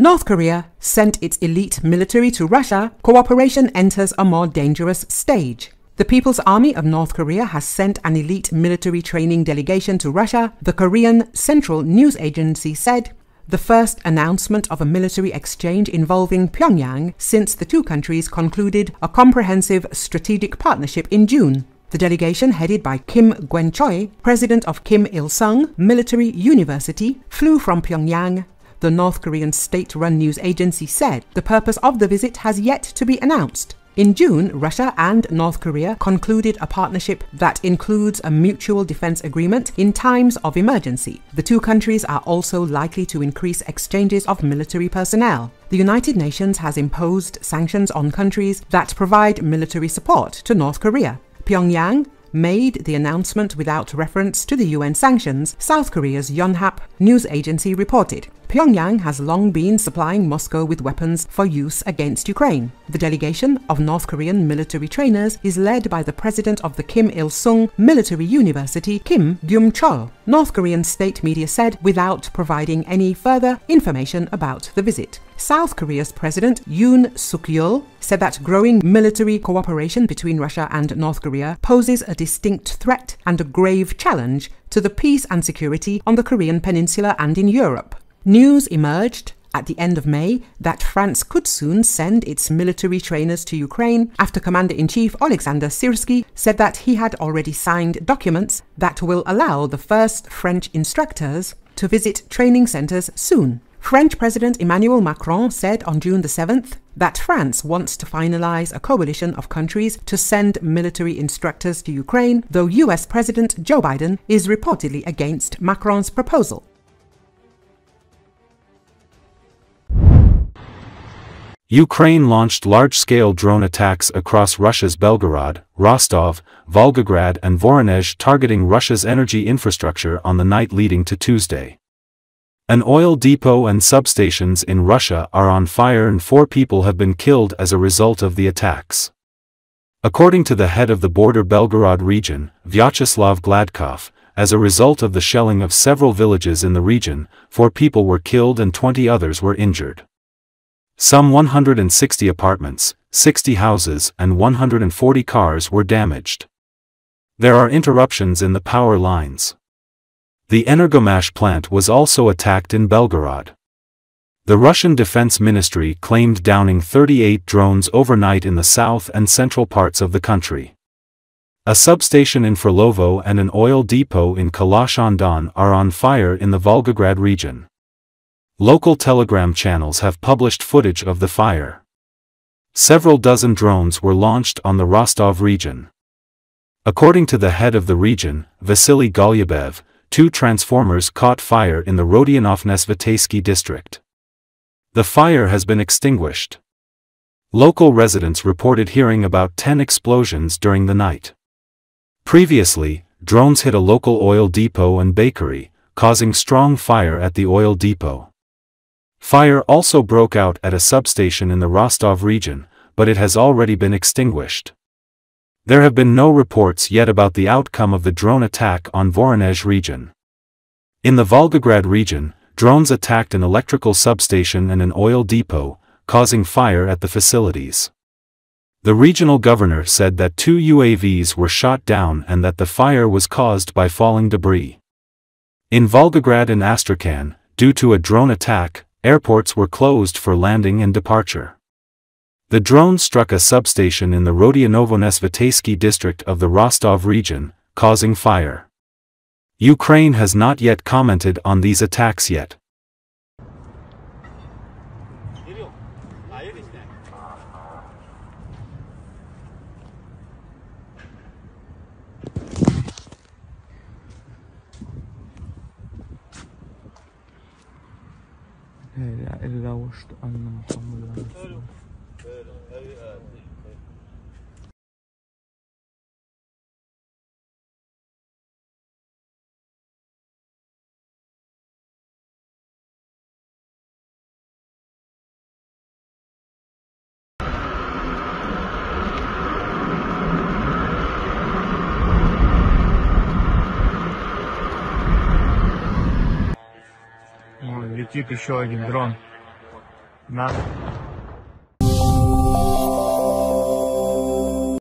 North Korea sent its elite military to Russia. Cooperation enters a more dangerous stage. The People's Army of North Korea has sent an elite military training delegation to Russia, the Korean Central News Agency said. The first announcement of a military exchange involving Pyongyang since the two countries concluded a comprehensive strategic partnership in June. The delegation, headed by Kim Guen Choi, president of Kim Il-sung Military University, flew from Pyongyang. The North Korean state-run news agency said the purpose of the visit has yet to be announced. In June, Russia and North Korea concluded a partnership that includes a mutual defense agreement in times of emergency. The two countries are also likely to increase exchanges of military personnel. The United Nations has imposed sanctions on countries that provide military support to North Korea. Pyongyang made the announcement without reference to the UN sanctions, South Korea's Yonhap news agency reported. Pyongyang has long been supplying Moscow with weapons for use against Ukraine. The delegation of North Korean military trainers is led by the president of the Kim Il-sung Military University, Kim Gyum-chol, North Korean state media said, without providing any further information about the visit. South Korea's President Yoon Suk-yeol said that growing military cooperation between Russia and North Korea poses a distinct threat and a grave challenge to the peace and security on the Korean peninsula and in Europe. News emerged at the end of May that France could soon send its military trainers to Ukraine after Commander-in-Chief Alexander Syrsky said that he had already signed documents that will allow the first French instructors to visit training centers soon. French President Emmanuel Macron said on June the 7th that France wants to finalize a coalition of countries to send military instructors to Ukraine, though US President Joe Biden is reportedly against Macron's proposal. Ukraine launched large-scale drone attacks across Russia's Belgorod, Rostov, Volgograd and Voronezh, targeting Russia's energy infrastructure on the night leading to Tuesday. An oil depot and substations in Russia are on fire and 4 people have been killed as a result of the attacks. According to the head of the border Belgorod region, Vyacheslav Gladkov, as a result of the shelling of several villages in the region, 4 people were killed and 20 others were injured. Some 160 apartments, 60 houses and 140 cars were damaged. There are interruptions in the power lines. The Energomash plant was also attacked in Belgorod. The Russian Defense Ministry claimed downing 38 drones overnight in the south and central parts of the country. A substation in Frolovo and an oil depot in Kalash-Andan are on fire in the Volgograd region. Local Telegram channels have published footage of the fire. Several dozen drones were launched on the Rostov region. According to the head of the region, Vasily Golubev, 2 transformers caught fire in the Rodionovo-Nesvetaysky district. The fire has been extinguished. Local residents reported hearing about 10 explosions during the night. Previously, drones hit a local oil depot and bakery, causing strong fire at the oil depot. Fire also broke out at a substation in the Rostov region, but it has already been extinguished. There have been no reports yet about the outcome of the drone attack on Voronezh region. In the Volgograd region, drones attacked an electrical substation and an oil depot, causing fire at the facilities. The regional governor said that 2 UAVs were shot down and that the fire was caused by falling debris. In Volgograd and Astrakhan, due to a drone attack, airports were closed for landing and departure. The drone struck a substation in the Rodionovo-Nesvetaysky district of the Rostov region, causing fire. Ukraine has not yet commented on these attacks yet. Летит еще один дрон. Not